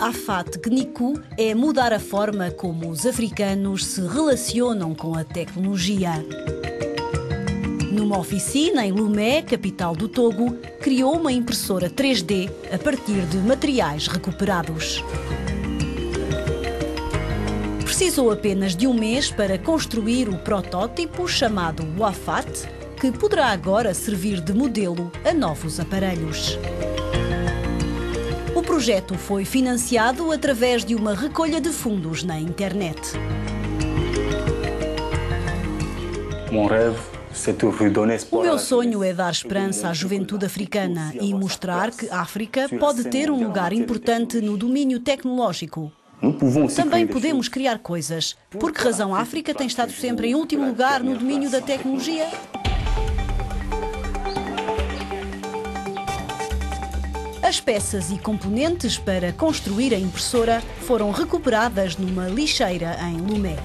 Afate Gnikou é mudar a forma como os africanos se relacionam com a tecnologia. Numa oficina em Lomé, capital do Togo, criou uma impressora 3D a partir de materiais recuperados. Precisou apenas de um mês para construir o protótipo chamado Afate, que poderá agora servir de modelo a novos aparelhos. O projeto foi financiado através de uma recolha de fundos na internet. O meu sonho é dar esperança à juventude africana e mostrar que a África pode ter um lugar importante no domínio tecnológico. Também podemos criar coisas. Por que razão a África tem estado sempre em último lugar no domínio da tecnologia? As peças e componentes para construir a impressora foram recuperadas numa lixeira em Lomé.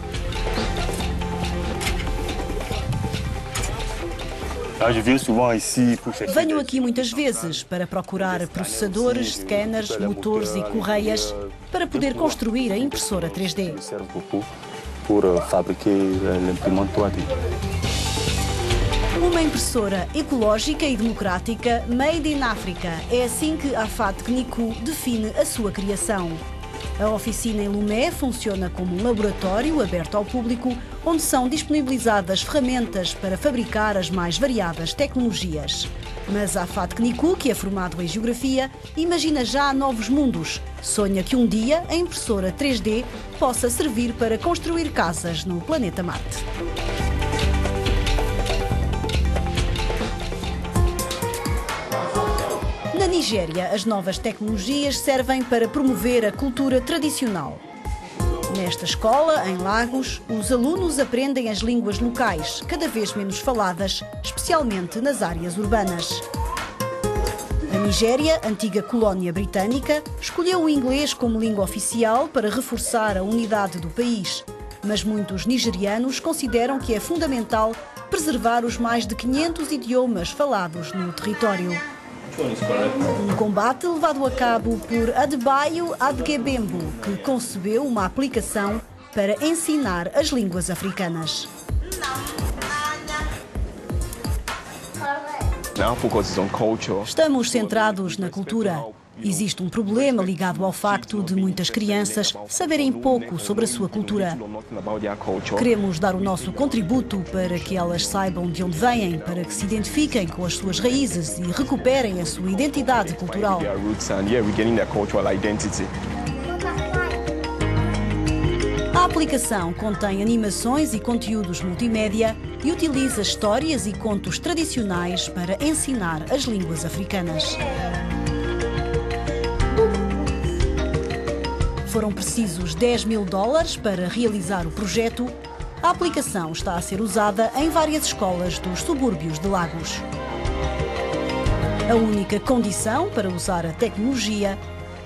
Venho aqui muitas vezes para procurar processadores, scanners, motores e correias para poder construir a impressora 3D. Uma impressora ecológica e democrática made in Africa. É assim que Afate Gnikou define a sua criação. A oficina em Lomé funciona como um laboratório aberto ao público, onde são disponibilizadas ferramentas para fabricar as mais variadas tecnologias. Mas Afate Gnikou, que é formado em Geografia, imagina já novos mundos. Sonha que um dia a impressora 3D possa servir para construir casas no planeta Marte. Na Nigéria, as novas tecnologias servem para promover a cultura tradicional. Nesta escola, em Lagos, os alunos aprendem as línguas locais, cada vez menos faladas, especialmente nas áreas urbanas. A Nigéria, antiga colónia britânica, escolheu o inglês como língua oficial para reforçar a unidade do país. Mas muitos nigerianos consideram que é fundamental preservar os mais de 500 idiomas falados no território. Um combate levado a cabo por Adebayo Adegbembu, que concebeu uma aplicação para ensinar as línguas africanas. Estamos centrados na cultura. Existe um problema ligado ao facto de muitas crianças saberem pouco sobre a sua cultura. Queremos dar o nosso contributo para que elas saibam de onde vêm, para que se identifiquem com as suas raízes e recuperem a sua identidade cultural. A aplicação contém animações e conteúdos multimédia e utiliza histórias e contos tradicionais para ensinar as línguas africanas. Foram precisos $10.000 para realizar o projeto. A aplicação está a ser usada em várias escolas dos subúrbios de Lagos. A única condição para usar a tecnologia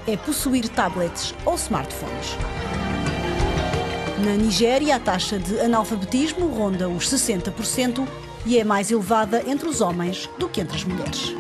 é possuir tablets ou smartphones. Na Nigéria, a taxa de analfabetismo ronda os 60% e é mais elevada entre os homens do que entre as mulheres.